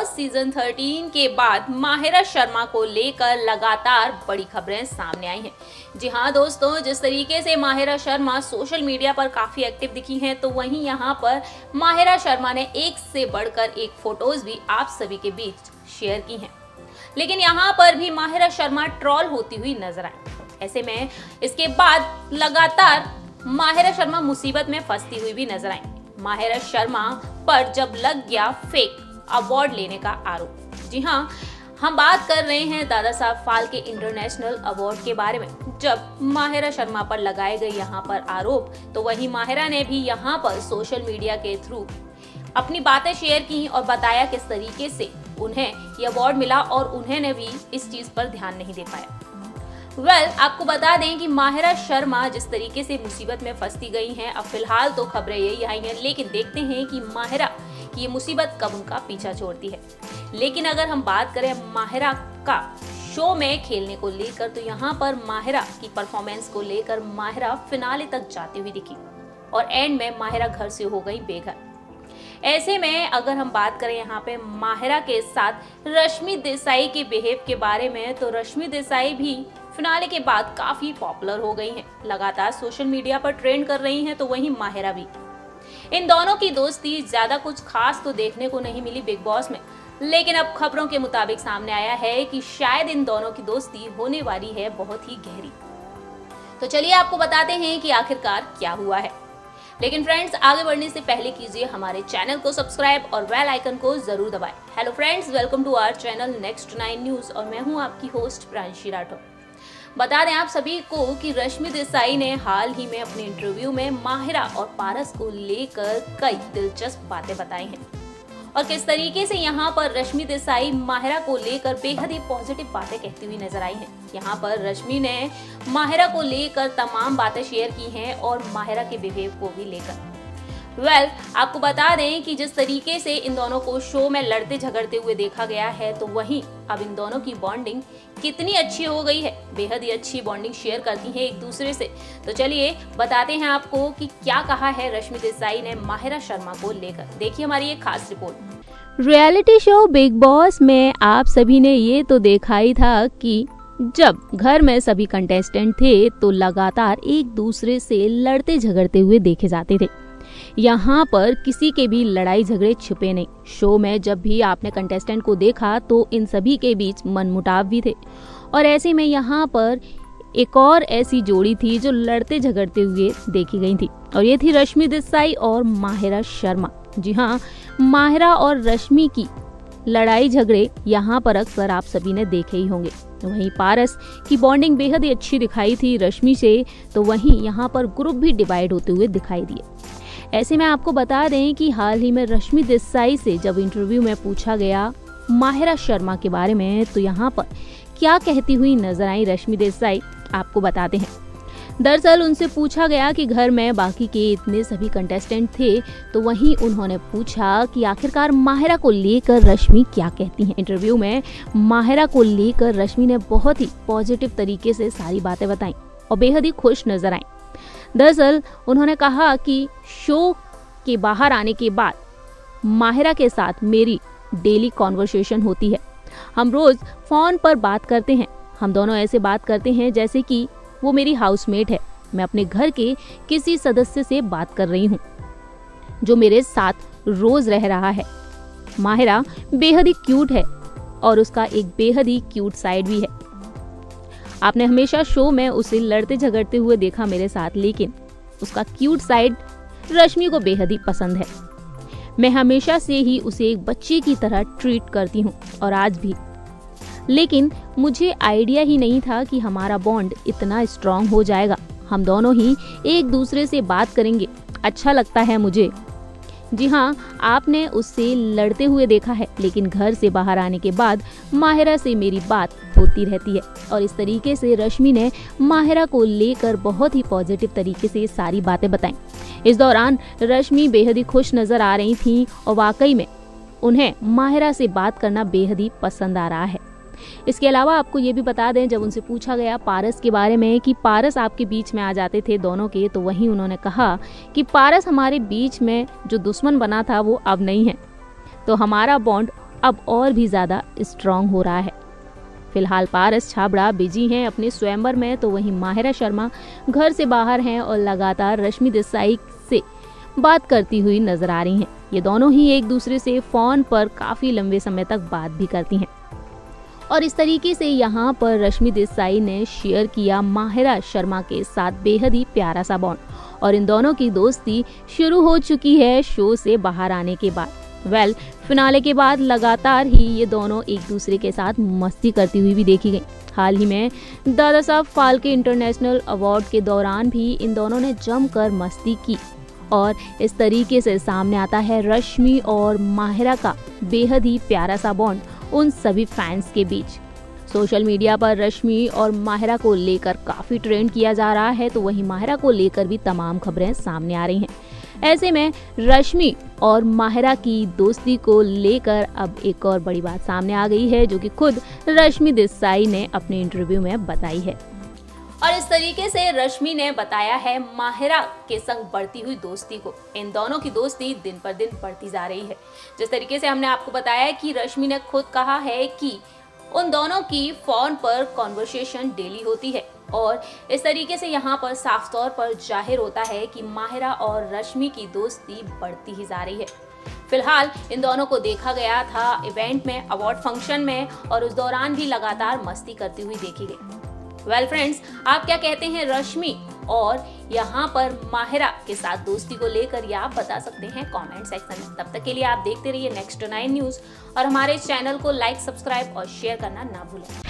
Boss season 13 के बाद माहिरा शर्मा को लेकर लगातार बड़ी खबरें सामने आई हैं। जी हाँ दोस्तों, जिस तरीके से माहिरा शर्मा सोशल मीडिया पर काफ़ी एक्टिव दिखी हैं, तो वहीं यहाँ पर माहिरा शर्मा ने एक से बढ़कर एक फोटोज भी आप सभी के बीच शेयर की हैं, लेकिन यहाँ पर भी माहिरा शर्मा ट्रोल होती हुई नजर आई। ऐसे में इसके बाद लगातार माहिरा शर्मा मुसीबत में फंसती हुई भी नजर आई। माहिरा शर्मा पर जब लग गया फेक अवार्ड लेने का आरोप। जी हाँ, हम बात कर रहे हैं दादा साहब फाल्के इंटरनेशनल अवार्ड के बारे में। जब माहिरा शर्मा पर लगाए गए यहाँ पर आरोप, तो वहीं माहिरा ने भी यहाँ पर सोशल मीडिया के थ्रू अपनी बातें शेयर की और बताया किस तरीके से उन्हें ये अवार्ड मिला और उन्हें भी इस चीज़ पर ध्यान नहीं दे पाया। वेल, आपको बता दें कि माहिरा शर्मा जिस तरीके से मुसीबत में फंसती गई हैं, अब फिलहाल तो खबरें यही आई हैं, लेकिन देखते हैं कि माहिरा की ये मुसीबत कब उनका पीछा छोड़ती है। लेकिन अगर हम बात करें माहिरा का शो में खेलने को लेकर, तो यहाँ पर माहिरा की परफॉर्मेंस को लेकर माहिरा फिनाले तक जाती हुई दिखी और एंड में माहिरा घर से हो गई बेघर। ऐसे में अगर हम बात करें यहाँ पे माहिरा के साथ रश्मि देसाई के बिहेव के बारे में, तो रश्मि देसाई भी फिनाले के बाद काफ़ी पॉपुलर हो गई हैं, लगातार सोशल मीडिया पर ट्रेंड कर रही हैं, तो वहीं माहिरा भी। इन दोनों की दोस्ती ज़्यादा कुछ खास तो देखने को नहीं मिली बिग बॉस में, लेकिन अब खबरों के मुताबिक सामने आया है कि शायद इन दोनों की दोस्ती होने वाली है बहुत ही गहरी। तो चलिए आपको बताते हैं कि आखिरकार क्या हुआ है। लेकिन फ्रेंड्स, आगे बढ़ने से पहले कीजिए हमारे चैनल को सब्सक्राइब और बेल आइकन को जरूर दबाएं। Hello friends, welcome to our channel next 9 news और मैं हूं आपकी होस्ट प्रांशी राठौर। बता दें आप सभी को कि रश्मि देसाई ने हाल ही में अपने इंटरव्यू में माहिरा और पारस को लेकर कई दिलचस्प बातें बताई हैं और किस तरीके से यहाँ पर रश्मि देसाई माहिरा को लेकर बेहद ही पॉजिटिव बातें कहती हुई नजर आई हैं। यहाँ पर रश्मि ने माहिरा को लेकर तमाम बातें शेयर की हैं और माहिरा के बिहेव को भी लेकर। वेल, आपको बता दें कि जिस तरीके से इन दोनों को शो में लड़ते झगड़ते हुए देखा गया है, तो वहीं अब इन दोनों की बॉन्डिंग कितनी अच्छी हो गई है। बेहद ही अच्छी बॉन्डिंग शेयर करती हैं एक दूसरे से। तो चलिए बताते हैं आपको कि क्या कहा है रश्मि देसाई ने माहिरा शर्मा को लेकर। देखिए हमारी ये खास रिपोर्ट। रियलिटी शो बिग बॉस में आप सभी ने ये तो देखा ही था कि जब घर में सभी कंटेस्टेंट थे, तो लगातार एक दूसरे से लड़ते झगड़ते हुए देखे जाते थे। यहाँ पर किसी के भी लड़ाई झगड़े छिपे नहीं। शो में जब भी आपने कंटेस्टेंट को देखा, तो इन सभी के बीच मनमुटाव भी थे और ऐसे में यहाँ पर एक और ऐसी जोड़ी थी जो लड़ते झगड़ते हुए देखी गई थी और ये थी रश्मि देसाई और माहिरा शर्मा। जी हाँ, माहिरा और रश्मि की लड़ाई झगड़े यहाँ पर अक्सर आप सभी ने देखे ही होंगे। वहीं पारस की बॉन्डिंग बेहद ही अच्छी दिखाई थी रश्मि से, तो वहीं यहाँ पर ग्रुप भी डिवाइड होते हुए दिखाई दिए। ऐसे में आपको बता दें कि हाल ही में रश्मि देसाई से जब इंटरव्यू में पूछा गया माहिरा शर्मा के बारे में, तो यहाँ पर क्या कहती हुई नजर आई रश्मि देसाई, आपको बताते हैं। दरअसल उनसे पूछा गया कि घर में बाकी के इतने सभी कंटेस्टेंट थे, तो वहीं उन्होंने पूछा कि आखिरकार माहिरा को लेकर रश्मि क्या कहती हैं। इंटरव्यू में माहिरा को लेकर रश्मि ने बहुत ही पॉजिटिव तरीके से सारी बातें बताई और बेहद ही खुश नजर आई। दरअसल उन्होंने कहा कि शो के बाहर आने के बाद माहिरा के साथ मेरी डेली कॉन्वर्सेशन होती है। हम रोज़ फ़ोन पर बात करते हैं। हम दोनों ऐसे बात करते हैं जैसे कि वो मेरी हाउसमेट है, मैं अपने घर के किसी सदस्य से बात कर रही हूँ जो मेरे साथ रोज़ रह रहा है। माहिरा बेहद ही क्यूट है और उसका एक बेहद ही क्यूट साइड भी है। आपने हमेशा शो में उसे लड़ते झगड़ते हुए देखा मेरे साथ, लेकिन उसका क्यूट साइड रश्मि को बेहद ही पसंद है। मैं हमेशा से ही उसे एक बच्चे की तरह ट्रीट करती हूँ और आज भी, लेकिन मुझे आइडिया ही नहीं था कि हमारा बॉन्ड इतना स्ट्रांग हो जाएगा। हम दोनों ही एक दूसरे से बात करेंगे, अच्छा लगता है मुझे। जी हाँ, आपने उससे लड़ते हुए देखा है, लेकिन घर से बाहर आने के बाद माहिरा से मेरी बात होती रहती है। और इस तरीके से रश्मि ने माहिरा को लेकर बहुत ही पॉजिटिव तरीके से सारी बातें बताई। इस दौरान रश्मि बेहद ही खुश नज़र आ रही थीं और वाकई में उन्हें माहिरा से बात करना बेहद ही पसंद आ रहा है। इसके अलावा आपको ये भी बता दें, जब उनसे पूछा गया पारस के बारे में कि पारस आपके बीच में आ जाते थे दोनों के, तो वहीं उन्होंने कहा कि पारस हमारे बीच में जो दुश्मन बना था वो अब नहीं है, तो हमारा बॉन्ड अब और भी ज्यादा स्ट्रॉन्ग हो रहा है। फिलहाल पारस छाबड़ा बिजी हैं अपने स्वयंवर में, तो वहीं माहिरा शर्मा घर से बाहर हैं और लगातार रश्मि देसाई से बात करती हुई नजर आ रही हैं। ये दोनों ही एक दूसरे से फोन पर काफी लंबे समय तक बात भी करती हैं और इस तरीके से यहाँ पर रश्मि देसाई ने शेयर किया माहिरा शर्मा के साथ बेहद ही प्यारा सा बॉन्ड, और इन दोनों की दोस्ती शुरू हो चुकी है शो से बाहर आने के बाद। फिनाले के बाद लगातार ही ये दोनों एक दूसरे के साथ मस्ती करती हुई भी देखी गई। हाल ही में दादा साहब फाल्के इंटरनेशनल अवार्ड के दौरान भी इन दोनों ने जमकर मस्ती की और इस तरीके से सामने आता है रश्मि और माहिरा का बेहद ही प्यारा सा बॉन्ड उन सभी फैंस के बीच। सोशल मीडिया पर रश्मि और माहिरा को लेकर काफ़ी ट्रेंड किया जा रहा है, तो वहीं माहिरा को लेकर भी तमाम खबरें सामने आ रही हैं। ऐसे में रश्मि और माहिरा की दोस्ती को लेकर अब एक और बड़ी बात सामने आ गई है, जो कि खुद रश्मि देसाई ने अपने इंटरव्यू में बताई है। और इस तरीके से रश्मि ने बताया है माहिरा के संग बढ़ती हुई दोस्ती को। इन दोनों की दोस्ती दिन पर दिन बढ़ती जा रही है। जिस तरीके से हमने आपको बताया कि रश्मि ने खुद कहा है कि उन दोनों की फोन पर कॉन्वर्सेशन डेली होती है और इस तरीके से यहाँ पर साफ तौर पर जाहिर होता है कि माहिरा और रश्मि की दोस्ती बढ़ती ही जा रही है। फिलहाल इन दोनों को देखा गया था इवेंट में, अवार्ड फंक्शन में, और उस दौरान भी लगातार मस्ती करती हुई देखी गई। वेल फ्रेंड्स, आप क्या कहते हैं रश्मि और यहाँ पर माहिरा के साथ दोस्ती को लेकर, या आप बता सकते हैं कमेंट सेक्शन में। तब तक के लिए आप देखते रहिए नेक्स्ट 9 न्यूज और हमारे चैनल को लाइक, सब्सक्राइब और शेयर करना ना भूलें।